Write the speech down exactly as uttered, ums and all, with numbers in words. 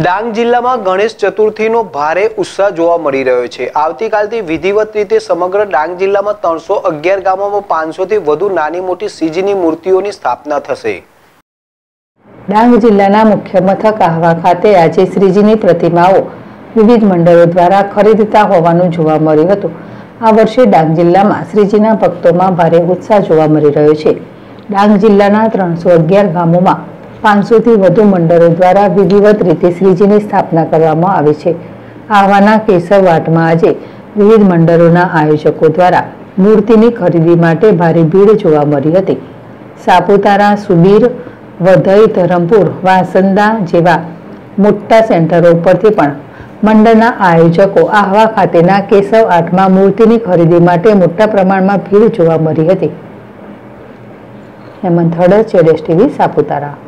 डांग जिला में गणेश चतुर्थी नो भारे उत्साह जोवा मळी रह्यो छे। आवतीकालथी विधिवत रीते समग्र डांग जिला में त्रणसो अगियार गामोमां पांचसो थी वधु नानी मोटी सीजनी मूर्तिओनी स्थापना थशे। डांग जिल्लाना मुख्य मथक आह्वा खाते आजे श्रीजीनी प्रतिमाओ विविध मंडळो द्वारा खरीदता होवानुं जोवा मळ्युं हतुं। आ वर्षे डांग जिल्लामां श्रीजीना भक्तोमां भारे उत्साह जोवा मळी रह्यो छे। डांग जिल्लाना ત્રણસો અગિયાર ગામोमां पांच सौ થી વધુ મંડળો દ્વારા વિધિવત રીતે શ્રીજીની સ્થાપના કરવામાં આવી છે। આવાના કેસરવાટમાં આજે વિવિધ મંડળોના આયોજકો દ્વારા મૂર્તિની ખરીદી માટે ભારે ભીડ જોવા મળી હતી। સાપુતારા, સુબીર, વધઈ, ધરમપુર, વાસંદા જેવા મોટા સેન્ટરો પરથી પણ મંડળના આયોજકો આહવા ખાતેના કેસરવાટમાં મૂર્તિની ખરીદી માટે મોટા પ્રમાણમાં ભીડ જોવા મળી હતી। હેમંત હડર, જેડેશ ટીવી, સાપુતારા।